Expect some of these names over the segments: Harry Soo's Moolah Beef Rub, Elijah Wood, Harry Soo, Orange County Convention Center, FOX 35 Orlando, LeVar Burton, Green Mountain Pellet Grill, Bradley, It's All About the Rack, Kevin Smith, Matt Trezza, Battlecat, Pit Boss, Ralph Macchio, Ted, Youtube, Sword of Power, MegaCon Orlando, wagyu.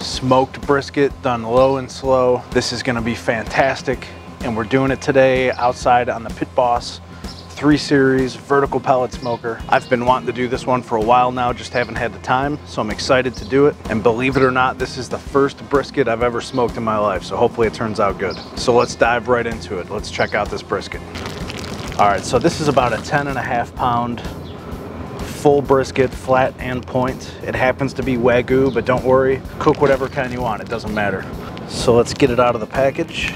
Smoked brisket done low and slow. This is gonna be fantastic. And we're doing it today outside on the Pit Boss 3 Series vertical pellet smoker. I've been wanting to do this one for a while now, just haven't had the time, so I'm excited to do it. And believe it or not, this is the first brisket I've ever smoked in my life, so hopefully it turns out good. So let's dive right into it. Let's check out this brisket. All right, so this is about a 10.5 pound full brisket, flat and point. It happens to be Wagyu, but don't worry, cook whatever kind you want, it doesn't matter. So let's get it out of the package.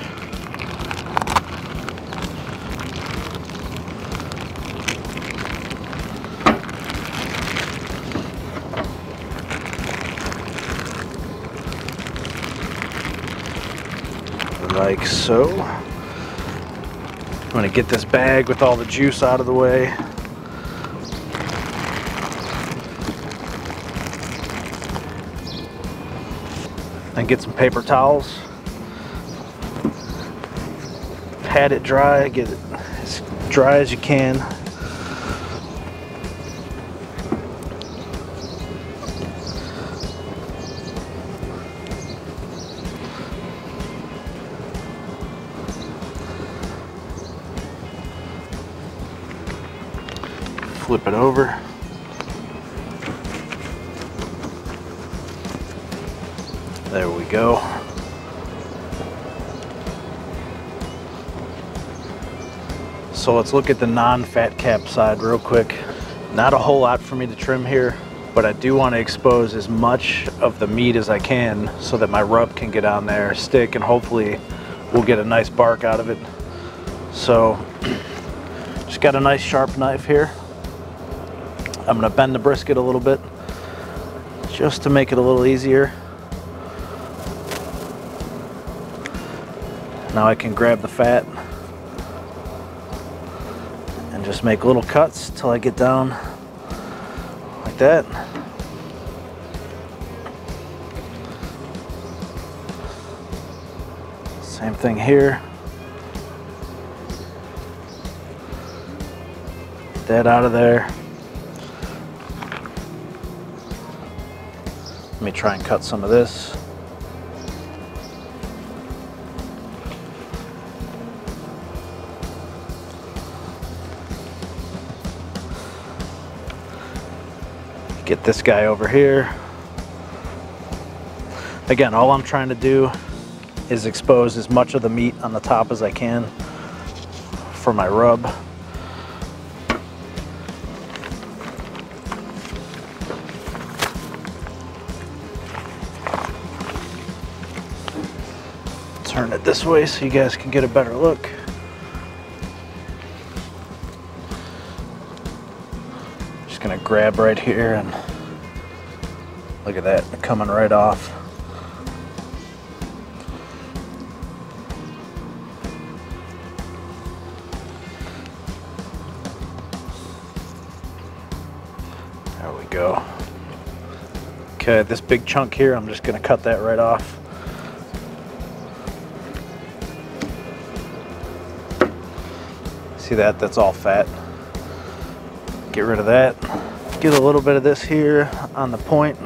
Like so. I'm gonna get this bag with all the juice out of the way. And get some paper towels. Pat it dry, get it as dry as you can. Flip it over. There we go. So let's look at the non-fat cap side real quick. Not a whole lot for me to trim here, but I do want to expose as much of the meat as I can so that my rub can get on there, stick, and hopefully we'll get a nice bark out of it. So just got a nice sharp knife here. I'm gonna bend the brisket a little bit just to make it a little easier. Now I can grab the fat and just make little cuts till I get down like that. Same thing here. Get that out of there. Let me try and cut some of this. Get this guy over here. Again, all I'm trying to do is expose as much of the meat on the top as I can for my rub. Turn it this way so you guys can get a better look. Just gonna grab right here and look at that, coming right off. There we go. Okay, this big chunk here, I'm just gonna cut that right off. See that? That's all fat. Get rid of that. Get a little bit of this here on the point.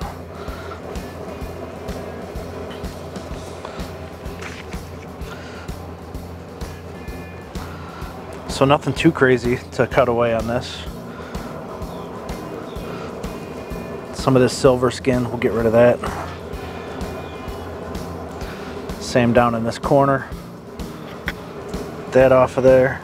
So nothing too crazy to cut away on this. Some of this silver skin, we'll get rid of that. Same down in this corner. Get that off of there.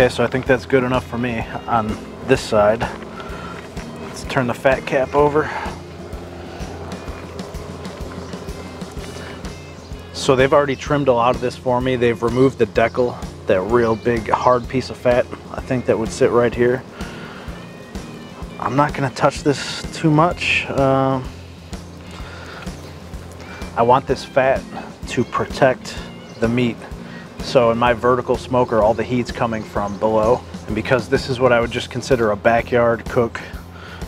Okay, so I think that's good enough for me on this side. Let's turn the fat cap over. So they've already trimmed a lot of this for me. They've removed the decal, that real big hard piece of fat. I think that would sit right here. I'm not gonna touch this too much. I want this fat to protect the meat. So in my vertical smoker, all the heat's coming from below. And because this is what I would just consider a backyard cook,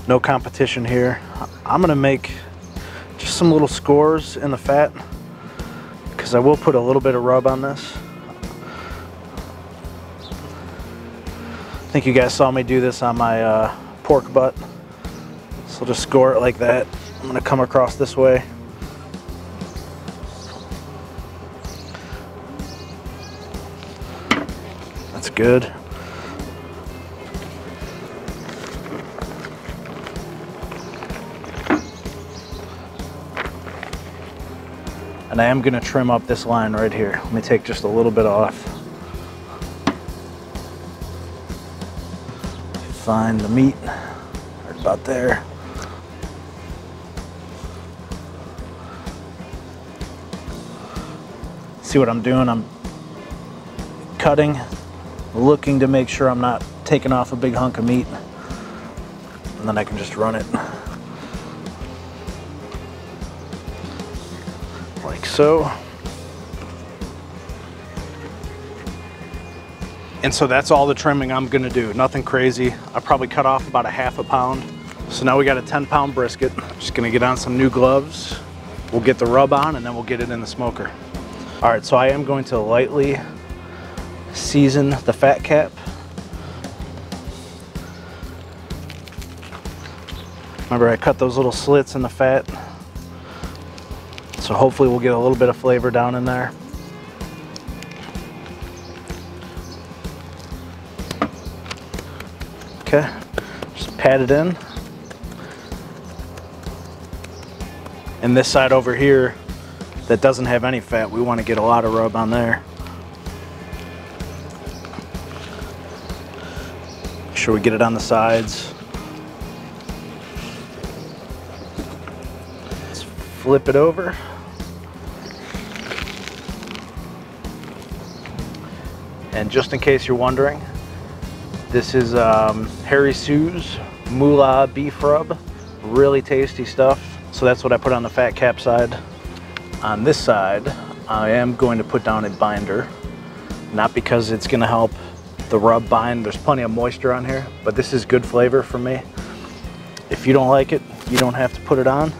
no competition here, I'm gonna make just some little scores in the fat, because I will put a little bit of rub on this. I think you guys saw me do this on my pork butt. So just score it like that. I'm gonna come across this way. That's good. And I am gonna trim up this line right here. Let me take just a little bit off. Find the meat, right about there. See what I'm doing? I'm cutting, looking to make sure I'm not taking off a big hunk of meat, and then I can just run it like so. And so that's all the trimming I'm gonna do, nothing crazy. I probably cut off about a half a pound. So now we got a 10-pound brisket. I'm just gonna get on some new gloves. We'll get the rub on and then we'll get it in the smoker. All right, so I am going to lightly season the fat cap. Remember, I cut those little slits in the fat. So hopefully we'll get a little bit of flavor down in there. Okay, just pat it in. And this side over here that doesn't have any fat, we want to get a lot of rub on there. Make sure we get it on the sides. Let's flip it over. And just in case you're wondering, this is Harry Soo's Moolah Beef Rub. Really tasty stuff. So that's what I put on the fat cap side. On this side, I am going to put down a binder. Not because it's gonna help the rub bind. There's plenty of moisture on here, but this is good flavor for me. If you don't like it, you don't have to put it on.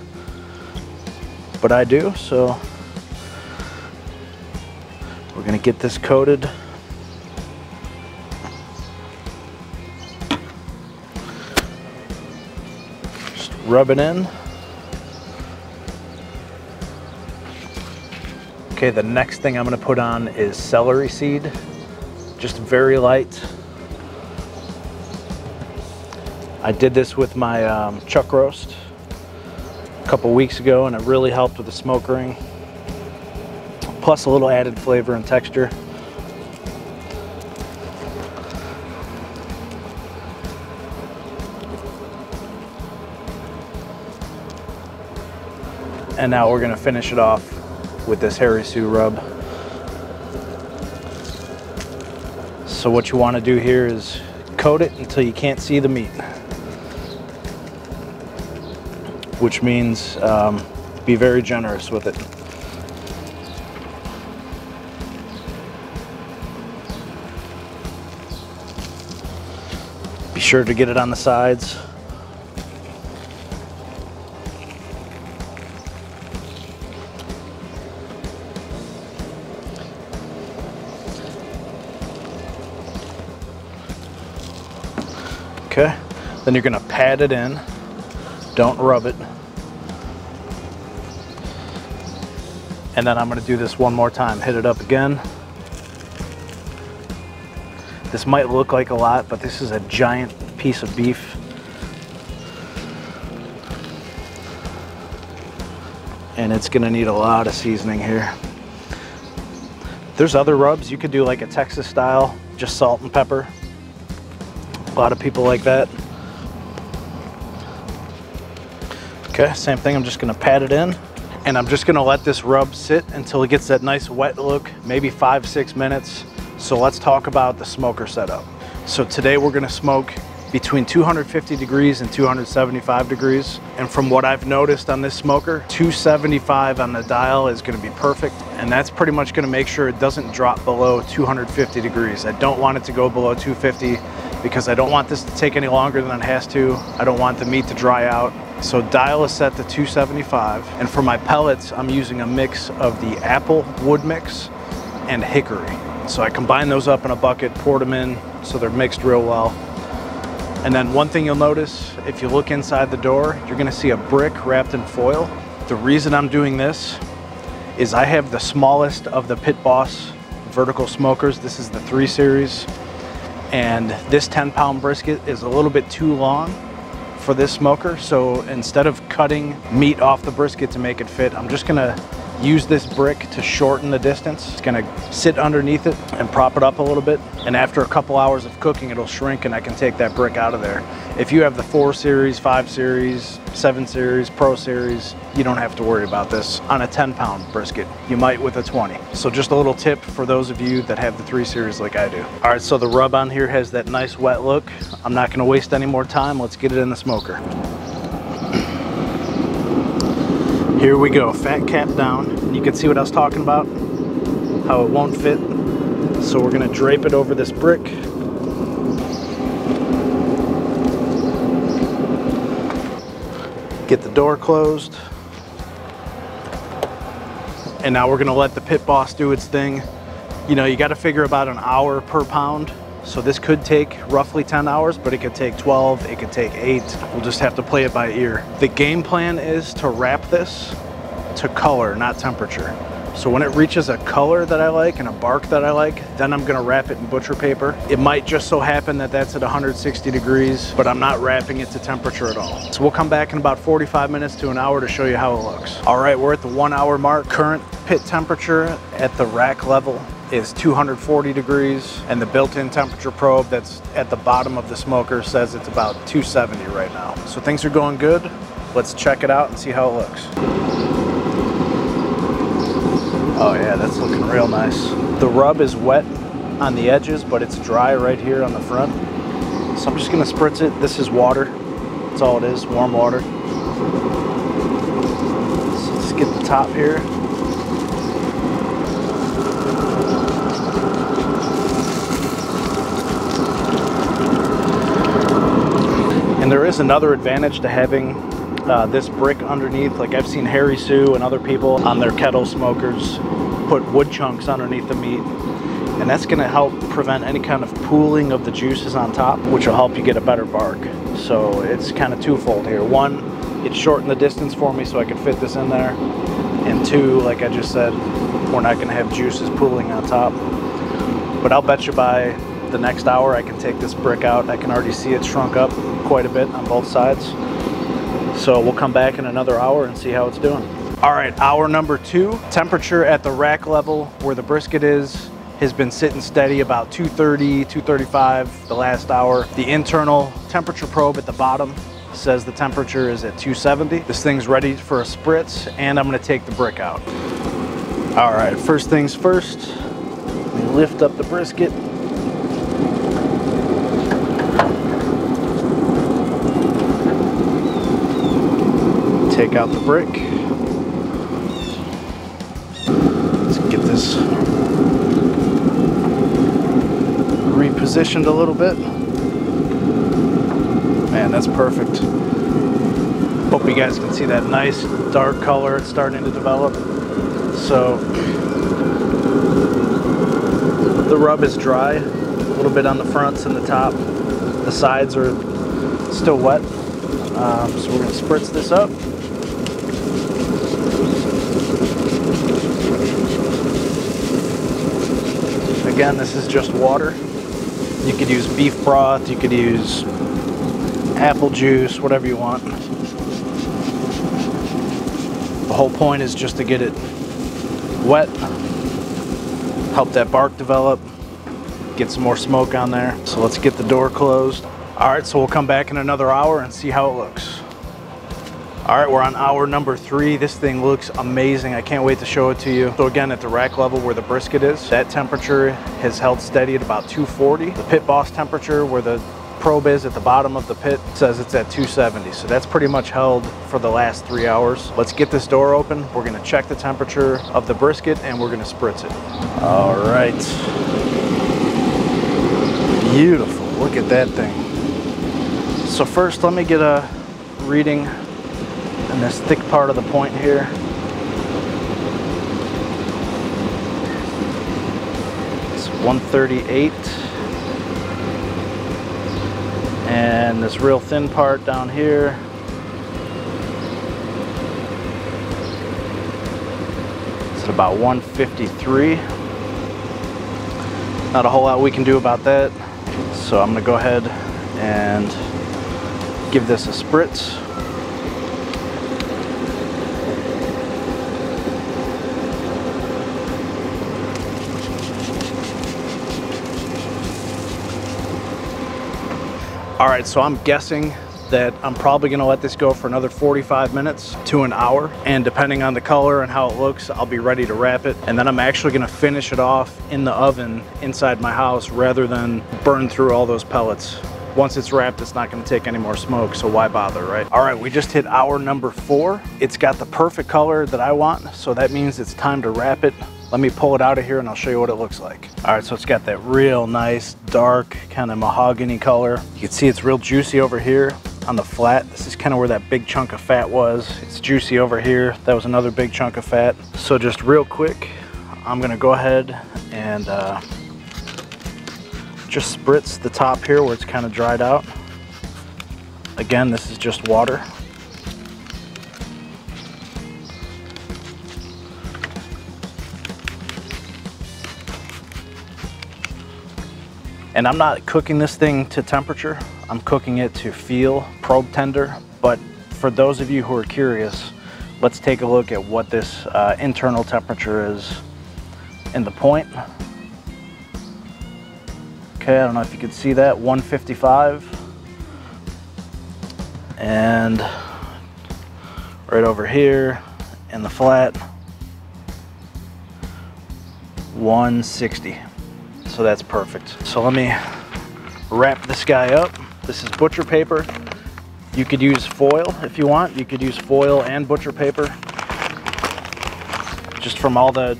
But I do, so we're gonna get this coated. Rub it in. Okay, the next thing I'm gonna put on is celery seed, just very light. I did this with my chuck roast a couple weeks ago, and it really helped with the smoke ring, plus a little added flavor and texture. And now we're gonna finish it off with this Harry Soo rub. So what you wanna do here is coat it until you can't see the meat. Which means be very generous with it. Be sure to get it on the sides. Okay, then you're gonna pat it in, don't rub it. And then I'm gonna do this one more time, hit it up again. This might look like a lot, but this is a giant piece of beef. And it's gonna need a lot of seasoning here. There's other rubs, you could do like a Texas style, just salt and pepper. A lot of people like that. Okay, same thing, I'm just gonna pat it in and I'm just gonna let this rub sit until it gets that nice wet look, maybe 5-6 minutes. So let's talk about the smoker setup. So today we're gonna smoke between 250 degrees and 275 degrees. And from what I've noticed on this smoker, 275 on the dial is gonna be perfect. And that's pretty much gonna make sure it doesn't drop below 250 degrees. I don't want it to go below 250 because I don't want this to take any longer than it has to. I don't want the meat to dry out. So dial is set to 275. And for my pellets, I'm using a mix of the apple wood mix and hickory. So I combine those up in a bucket, poured them in, so they're mixed real well. And then one thing you'll notice, if you look inside the door, you're gonna see a brick wrapped in foil. The reason I'm doing this is I have the smallest of the Pit Boss vertical smokers. This is the 3 series. And this 10-pound brisket is a little bit too long for this smoker. So instead of cutting meat off the brisket to make it fit, I'm just gonna use this brick to shorten the distance. It's gonna sit underneath it and prop it up a little bit. And after a couple hours of cooking, it'll shrink and I can take that brick out of there. If you have the 4 series, 5 series, 7 series, Pro series, you don't have to worry about this on a 10-pound brisket. You might with a 20. So just a little tip for those of you that have the 3 series like I do. All right, so the rub on here has that nice wet look. I'm not gonna waste any more time. Let's get it in the smoker. Here we go, fat cap down. You can see what I was talking about, how it won't fit. So we're gonna drape it over this brick. Get the door closed. And now we're gonna let the Pit Boss do its thing. You know, you gotta figure about an hour per pound. So this could take roughly 10 hours, but it could take 12, it could take 8. We'll just have to play it by ear. The game plan is to wrap this to color, not temperature. So when it reaches a color that I like and a bark that I like, then I'm gonna wrap it in butcher paper. It might just so happen that that's at 160 degrees, but I'm not wrapping it to temperature at all. So we'll come back in about 45 minutes to an hour to show you how it looks. All right, we're at the 1 hour mark. Current pit temperature at the rack level is 240 degrees, and the built-in temperature probe that's at the bottom of the smoker says it's about 270 right now. So things are going good. Let's check it out and see how it looks. Oh yeah, that's looking real nice. The rub is wet on the edges, but it's dry right here on the front. So I'm just gonna spritz it. This is water. That's all it is, warm water. So let's get the top here. There is another advantage to having this brick underneath. Like, I've seen Harry Soo and other people on their kettle smokers put wood chunks underneath the meat, and that's gonna help prevent any kind of pooling of the juices on top, which will help you get a better bark. So it's kind of twofold here. One, it shortened the distance for me so I could fit this in there, and two, like I just said, we're not gonna have juices pooling on top. But I'll bet you by the next hour I can take this brick out. I can already see it shrunk up quite a bit on both sides. So we'll come back in another hour and see how it's doing. All right, hour number 2. Temperature at the rack level where the brisket is has been sitting steady about 230, 235 the last hour. The internal temperature probe at the bottom says the temperature is at 270. This thing's ready for a spritz, and I'm gonna take the brick out. All right, first things first, we lift up the brisket. Take out the brick. Let's get this repositioned a little bit. Man, that's perfect. Hope you guys can see that nice dark color it's starting to develop. So the rub is dry, a little bit on the fronts and the top. The sides are still wet. So we're gonna spritz this up. Again, this is just water. You could use beef broth, you could use apple juice, whatever you want. The whole point is just to get it wet, help that bark develop, get some more smoke on there. So let's get the door closed. All right, so we'll come back in another hour and see how it looks. All right, we're on hour number 3. This thing looks amazing. I can't wait to show it to you. So again, at the rack level where the brisket is, that temperature has held steady at about 240. The Pit Boss temperature where the probe is at the bottom of the pit says it's at 270. So that's pretty much held for the last 3 hours. Let's get this door open. We're gonna check the temperature of the brisket and we're gonna spritz it. All right. Beautiful, look at that thing. So first, let me get a reading and this thick part of the point here. It's 138. And this real thin part down here. It's at about 153. Not a whole lot we can do about that. So I'm gonna go ahead and give this a spritz. All right, so I'm guessing that I'm probably gonna let this go for another 45 minutes to an hour. And depending on the color and how it looks, I'll be ready to wrap it. And then I'm actually gonna finish it off in the oven inside my house rather than burn through all those pellets. Once it's wrapped, it's not gonna take any more smoke, so why bother, right? All right, we just hit hour number 4. It's got the perfect color that I want, so that means it's time to wrap it. Let me pull it out of here and I'll show you what it looks like. All right, so it's got that real nice, dark, kind of mahogany color. You can see it's real juicy over here on the flat. This is kind of where that big chunk of fat was. It's juicy over here. That was another big chunk of fat. So just real quick, I'm gonna go ahead and just spritz the top here where it's kind of dried out. Again, this is just water. And I'm not cooking this thing to temperature. I'm cooking it to feel probe tender. But for those of you who are curious, let's take a look at what this internal temperature is in the point. Okay, I don't know if you can see that, 155. And right over here in the flat, 160. So that's perfect. So let me wrap this guy up. This is butcher paper. You could use foil if you want. You could use foil and butcher paper. Just from all the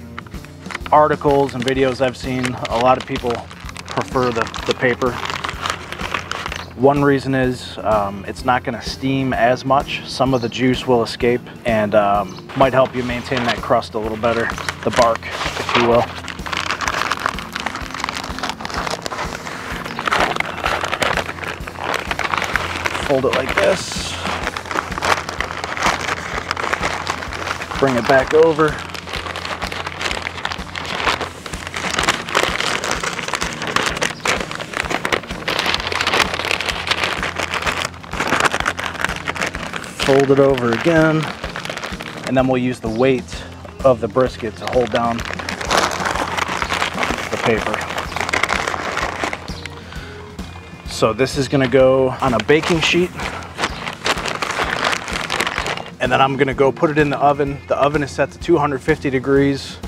articles and videos I've seen, a lot of people prefer the paper. One reason is it's not gonna steam as much. Some of the juice will escape and might help you maintain that crust a little better, the bark, if you will. Fold it like this, bring it back over, fold it over again, and then we'll use the weight of the brisket to hold down the paper. So this is gonna go on a baking sheet. And then I'm gonna go put it in the oven. The oven is set to 250 degrees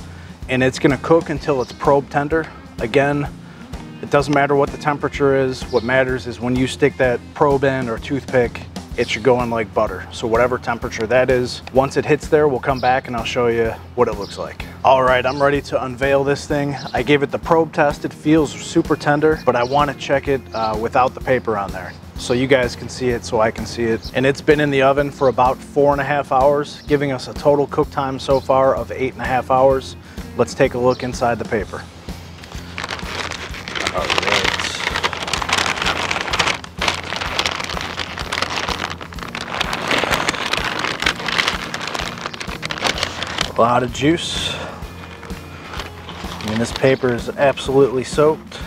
and it's gonna cook until it's probe tender. Again, it doesn't matter what the temperature is. What matters is when you stick that probe in or toothpick, it should go in like butter. So whatever temperature that is, once it hits there, we'll come back and I'll show you what it looks like. All right, I'm ready to unveil this thing. I gave it the probe test. It feels super tender, but I want to check it without the paper on there. So you guys can see it, so I can see it. And it's been in the oven for about 4.5 hours, giving us a total cook time so far of 8.5 hours. Let's take a look inside the paper. All right. A lot of juice. I mean, this paper is absolutely soaked.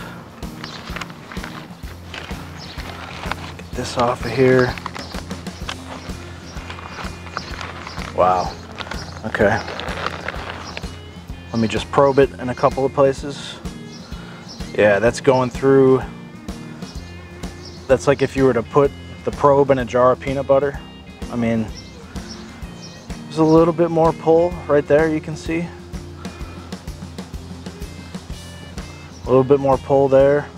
Get this off of here. Wow. Okay. Let me just probe it in a couple of places. Yeah, that's going through. That's like if you were to put the probe in a jar of peanut butter. I mean, a little bit more pull right there, you can see. A little bit more pull there.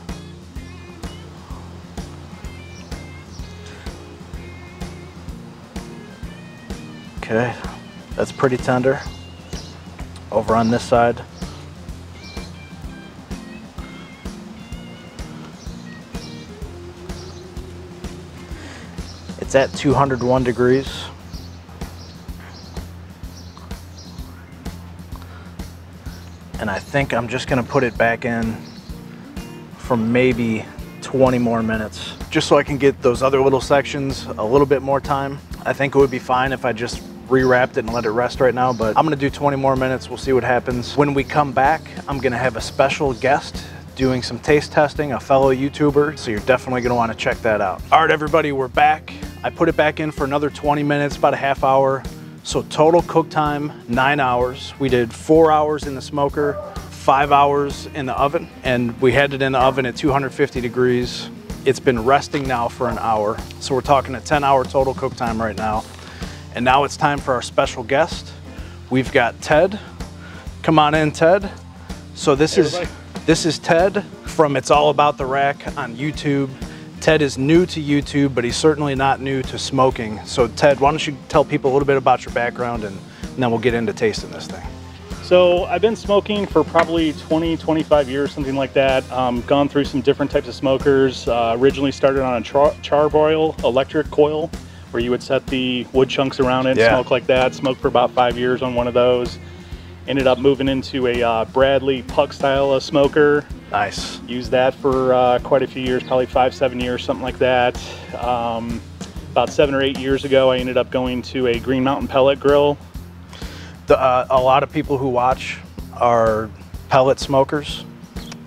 Okay, that's pretty tender. Over on this side. It's at 201 degrees. and I think I'm just gonna put it back in for maybe 20 more minutes, just so I can get those other little sections a little bit more time. I think it would be fine if I just rewrapped it and let it rest right now, but I'm gonna do 20 more minutes. We'll see what happens. When we come back, I'm gonna have a special guest doing some taste testing, a fellow YouTuber, so you're definitely gonna wanna check that out. All right, everybody, we're back. I put it back in for another 20 minutes, about a half hour. So total cook time, 9 hours. We did 4 hours in the smoker, 5 hours in the oven, and we had it in the oven at 250 degrees. It's been resting now for an hour. So we're talking a 10-hour total cook time right now. And now it's time for our special guest. We've got Ted. Come on in, Ted. So this is Ted from It's All About the Rack on YouTube. Ted is new to YouTube, but he's certainly not new to smoking. So Ted, why don't you tell people a little bit about your background, and then we'll get into tasting this thing. So I've been smoking for probably 20, 25 years, something like that. Gone through some different types of smokers. Originally started on a charbroil electric coil, where you would set the wood chunks around it, yeah, smoke like that. Smoked for about 5 years on one of those. Ended up moving into a Bradley pug style smoker. Nice. Used that for quite a few years, probably 5, 7 years, something like that. About 7 or 8 years ago, I ended up going to a Green Mountain Pellet Grill. A lot of people who watch are pellet smokers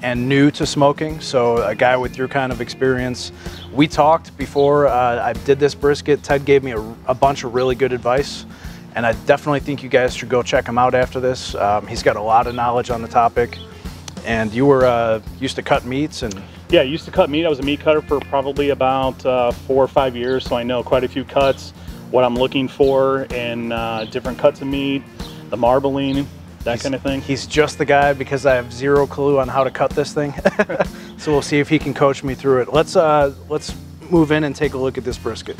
and new to smoking, so a guy with your kind of experience. We talked before I did this brisket. Ted gave me a bunch of really good advice, and I definitely think you guys should go check him out after this. He's got a lot of knowledge on the topic. And you were used to cut meats? And yeah, used to cut meat. I was a meat cutter for probably about 4 or 5 years, so I know quite a few cuts, what I'm looking for in different cuts of meat, the marbling, that kind of thing. He's just the guy, because I have zero clue on how to cut this thing. So we'll see if he can coach me through it. Let's move in and take a look at this brisket.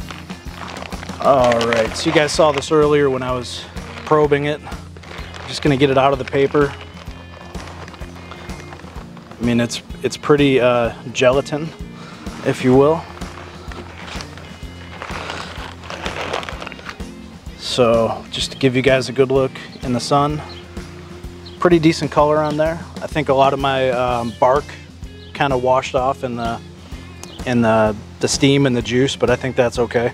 All right, so you guys saw this earlier when I was probing it. I'm just gonna get it out of the paper. I mean, it's pretty gelatin, if you will. So just to give you guys a good look in the sun, pretty decent color on there. I think a lot of my bark kind of washed off in the steam and the juice, but I think that's okay,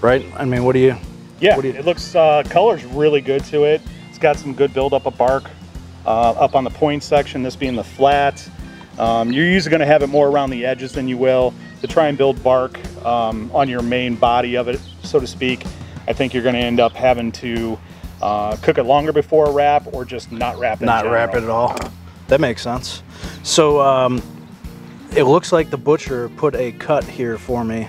right? I mean, what do you? Yeah, what do you, it looks color's really good to it. It's got some good buildup of bark up on the point section. This being the flat. You're usually going to have it more around the edges than you will to try and build bark on your main body of it, so to speak. I think you're going to end up having to cook it longer before a wrap, or just not wrap it. Not wrap it at all. That makes sense. So it looks like the butcher put a cut here for me,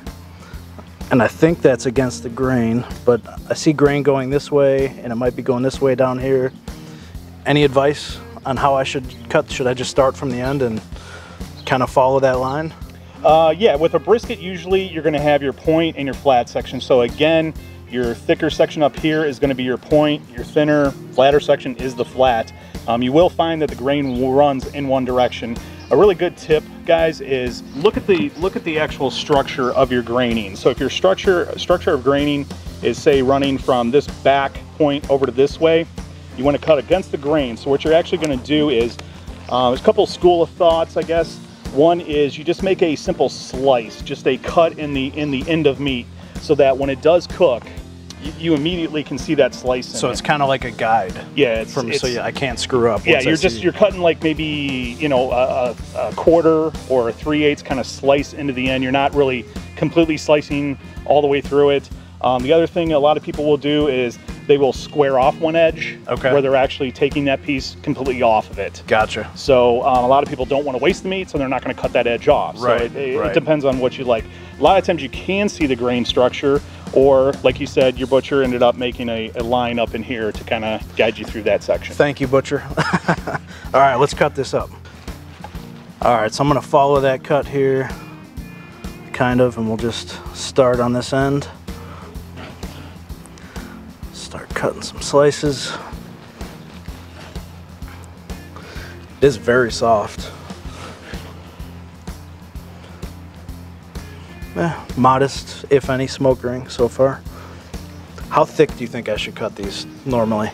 and I think that's against the grain, but I see grain going this way, and it might be going this way down here. Any advice on how I should cut? Should I just start from the end and kind of follow that line? Yeah, with a brisket, usually you're going to have your point and your flat section. So again, your thicker section up here is going to be your point. Your thinner, flatter section is the flat. You will find that the grain runs in one direction. A really good tip, guys, is look at the actual structure of your graining. So if your structure of graining is, say, running from this back point over to this way, you want to cut against the grain. So what you're actually going to do is, there's a couple school of thoughts, I guess. One is you just make a simple slice, just a cut in the end of meat, so that when it does cook, you immediately can see that slice. So it's kind of like a guide. Yeah. So I can't screw up. Yeah, you're cutting like maybe, you know, a quarter or a 3/8 kind of slice into the end. You're not really completely slicing all the way through it. The other thing a lot of people will do is they will square off one edge, okay, where they're actually taking that piece completely off of it. Gotcha. So a lot of people don't want to waste the meat, so they're not going to cut that edge off. Right. So it depends on what you like. A lot of times you can see the grain structure, or like you said, your butcher ended up making a line up in here to kind of guide you through that section. Thank you, butcher. All right, let's cut this up. All right, so I'm going to follow that cut here, kind of, and we'll just start on this end. Start cutting some slices. It is very soft. Modest, if any, smoke ring so far. How thick do you think I should cut these normally?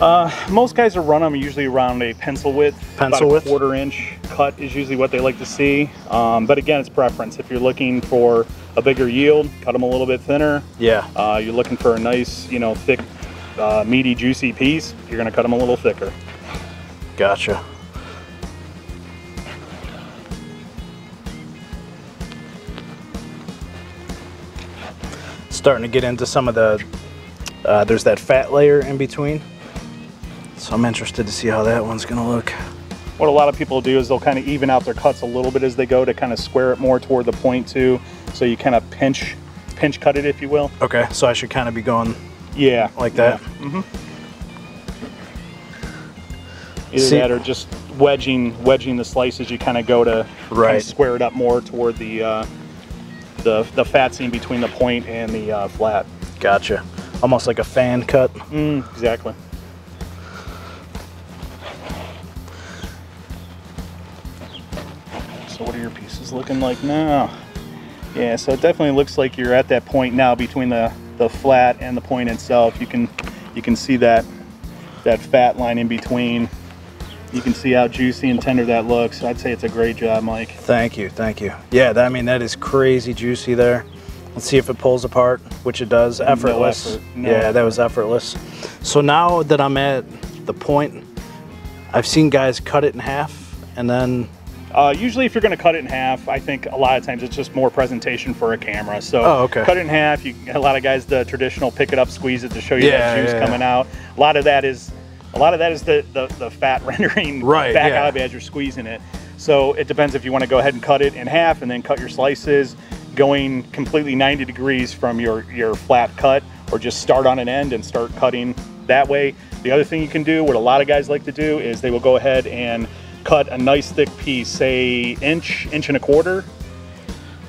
Most guys that run them usually around a pencil width. Pencil width. About a quarter inch cut is usually what they like to see. But again, it's preference. If you're looking for a bigger yield, cut them a little bit thinner. Yeah. You're looking for a nice, you know, thick, meaty, juicy piece, you're gonna cut them a little thicker. Gotcha. Starting to get into some of the, there's that fat layer in between. So I'm interested to see how that one's gonna look. What a lot of people do is they'll kind of even out their cuts a little bit as they go to kind of square it more toward the point too. So you kind of pinch cut it, if you will. Okay, so I should kind of be going, yeah, like that. Yeah. Mm-hmm. Either see, that or just wedging the slices. You kind of go to kind of square it up more toward the fat seam between the point and the flat. Gotcha. Almost like a fan cut. Mm, exactly. So what are your pieces looking like now? Yeah, so it definitely looks like you're at that point now between the flat and the point itself. You can see that fat line in between. You can see how juicy and tender that looks. I'd say it's a great job, Mike. Thank you, thank you. Yeah, I mean, that is crazy juicy there. Let's see if it pulls apart, which it does. Effortless. No effort. Yeah, that was effortless. So now that I'm at the point, I've seen guys cut it in half and then... usually if you're going to cut it in half, I think a lot of times it's just more presentation for a camera. So cut it in half. A lot of guys, the traditional pick it up, squeeze it to show you that juice coming out. A lot of that is the fat rendering back out as you're squeezing it. So it depends if you want to go ahead and cut it in half and then cut your slices going completely 90 degrees from your flat cut, or just start on an end and start cutting that way. The other thing you can do, what a lot of guys like to do, is they will go ahead and cut a nice thick piece, say inch and a quarter,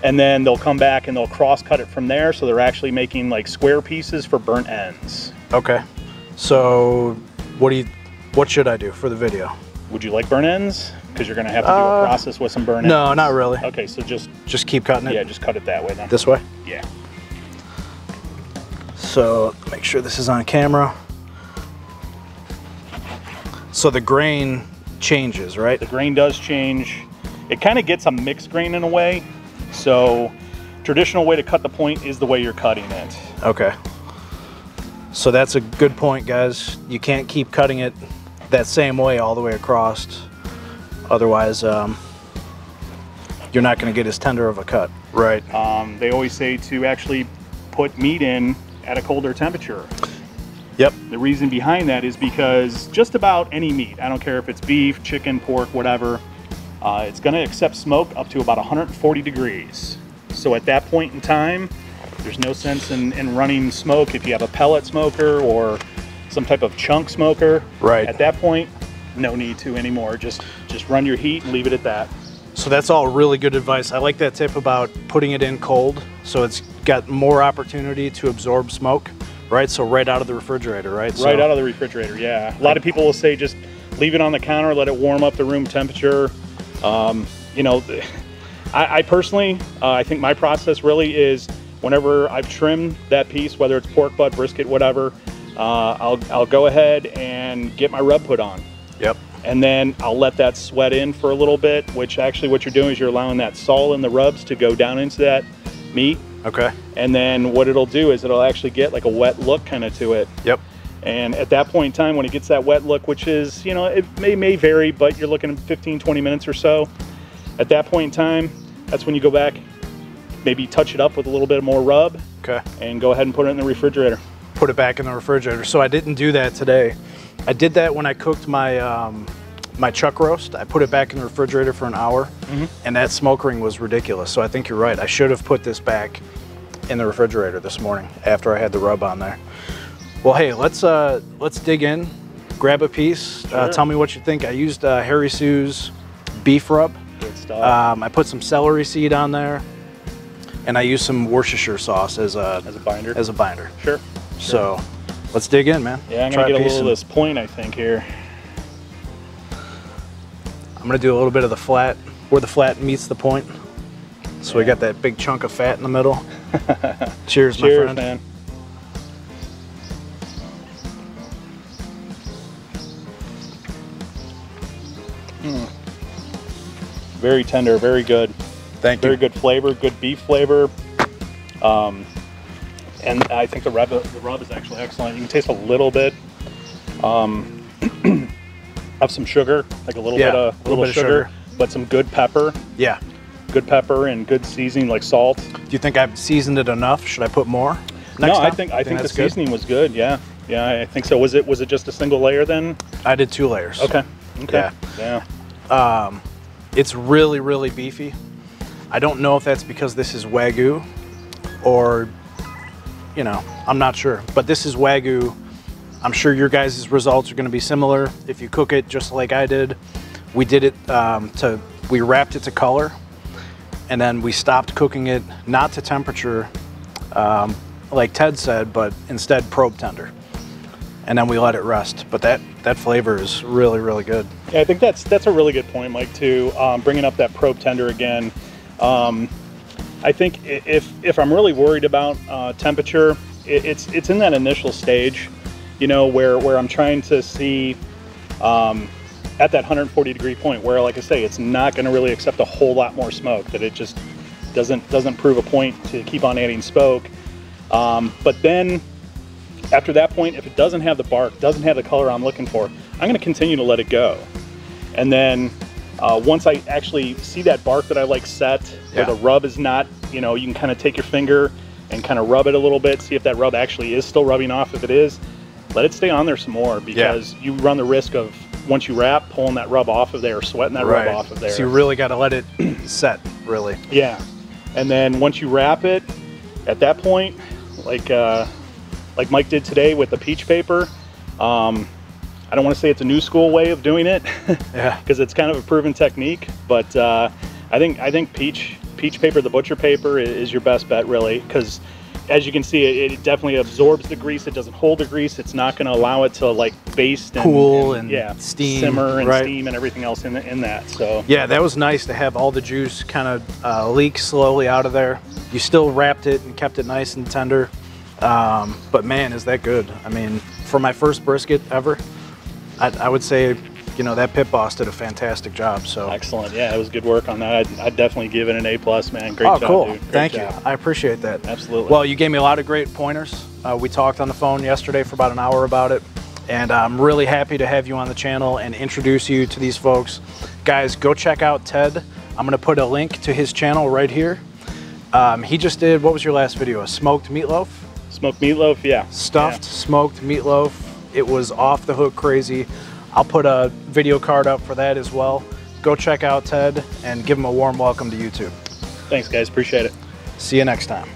and then they'll come back and they'll cross cut it from there, so they're actually making like square pieces for burnt ends. Okay, so what should I do for the video? Would you like burnt ends? Because you're gonna have to do a process with some burnt ends. No, not really. Okay, so just keep cutting it. Yeah, just cut it that way then. This way? Yeah. So make sure this is on camera. So the grain changes, right? The grain does change. It kind of gets a mixed grain in a way. So traditional way to cut the point is the way you're cutting it. Okay, so that's a good point, guys. You can't keep cutting it that same way all the way across, otherwise you're not going to get as tender of a cut, right? They always say to actually put meat in at a colder temperature. Yep. The reason behind that is because just about any meat, I don't care if it's beef, chicken, pork, whatever, it's gonna accept smoke up to about 140 degrees. So at that point in time, there's no sense in running smoke if you have a pellet smoker or some type of chunk smoker. Right. At that point, no need to anymore. Just run your heat and leave it at that. So that's all really good advice. I like that tip about putting it in cold, so it's got more opportunity to absorb smoke. Right, so right out of the refrigerator, right? Right out of the refrigerator, yeah. A lot of people will say just leave it on the counter, let it warm up to room temperature. You know, I personally, I think my process really is whenever I've trimmed that piece, whether it's pork butt, brisket, whatever, I'll go ahead and get my rub put on. Yep. And then I'll let that sweat in for a little bit, which actually what you're doing is you're allowing that salt and the rubs to go down into that meat. Okay. And then what it'll do is it'll actually get like a wet look kind of to it. Yep. And at that point in time, when it gets that wet look, which is, you know, it may vary, but you're looking at 15, 20 minutes or so. At that point in time, that's when you go back, maybe touch it up with a little bit more rub. Okay. And go ahead and put it in the refrigerator. Put it back in the refrigerator. So I didn't do that today. I did that when I cooked my, my chuck roast. I put it back in the refrigerator for an hour, and that smoke ring was ridiculous. So I think you're right. I should have put this back in the refrigerator this morning after I had the rub on there. Well, hey, let's dig in, grab a piece. Sure. Tell me what you think. I used Harry Soo's beef rub. Good stuff. I put some celery seed on there, and I used some Worcestershire sauce as a binder. As a binder. Sure. So let's dig in, man. Yeah, I'm gonna get a little of this point, I think, here. I'm gonna do a little bit of the flat, where the flat meets the point. So we got that big chunk of fat in the middle. Cheers, my friend. Cheers, man. Very tender, very good. Thank you. Very good flavor, good beef flavor. And I think the rub is actually excellent. You can taste a little bit of some sugar, like a little bit of sugar, but some good pepper. Yeah. Good pepper and good seasoning, like salt. Do you think I've seasoned it enough? Should I put more? Next time? I think the seasoning was good. Yeah, yeah, I think so. Was it just a single layer then? I did 2 layers. Okay. Okay. Yeah. It's really, really beefy. I don't know if that's because this is Wagyu, or, you know, I'm not sure. But this is Wagyu. I'm sure your guys' results are going to be similar if you cook it just like I did. We did it we wrapped it to color, and then we stopped cooking it, not to temperature, like Ted said, but instead probe tender, and then we let it rest. But that flavor is really, really good. Yeah, I think that's a really good point, Mike, too, bringing up that probe tender again. I think if I'm really worried about temperature, it's in that initial stage, you know, where I'm trying to see at that 140-degree point where, like I say, it's not going to really accept a whole lot more smoke, that it just doesn't prove a point to keep on adding smoke. But then after that point, if it doesn't have the bark, doesn't have the color I'm looking for, I'm going to continue to let it go. And then once I actually see that bark that I like set, where the rub is not, you know, you can kind of take your finger and kind of rub it a little bit, see if that rub actually is still rubbing off. If it is, let it stay on there some more, because you run the risk of, once you wrap, pulling that rub off of there, sweating that rub off of there. So you really got to let it set, really. Yeah. And then once you wrap it, at that point, like Mike did today with the peach paper, I don't want to say it's a new school way of doing it, because it's kind of a proven technique. But I think peach paper, the butcher paper, is your best bet, really, because as you can see, it definitely absorbs the grease. It doesn't hold the grease. It's not going to allow it to, like, baste and cool and steam, simmer and steam and everything else in that. So yeah, that was nice to have all the juice kind of leak slowly out of there. You still wrapped it and kept it nice and tender. But man, is that good. I mean, for my first brisket ever, I would say, you know, that Pit Boss did a fantastic job. So excellent. Yeah, it was good work on that. I'd definitely give it an A+, man. Great job, cool. Dude. Great job. I appreciate that. Absolutely. Well, you gave me a lot of great pointers. We talked on the phone yesterday for about an hour about it, and I'm really happy to have you on the channel and introduce you to these folks. Guys, go check out Ted. I'm going to put a link to his channel right here. He just did, what was your last video? A smoked meatloaf? Smoked meatloaf, yeah. Stuffed, smoked meatloaf. It was off the hook crazy. I'll put a video card up for that as well. Go check out Ted and give him a warm welcome to YouTube. Thanks, guys. Appreciate it. See you next time.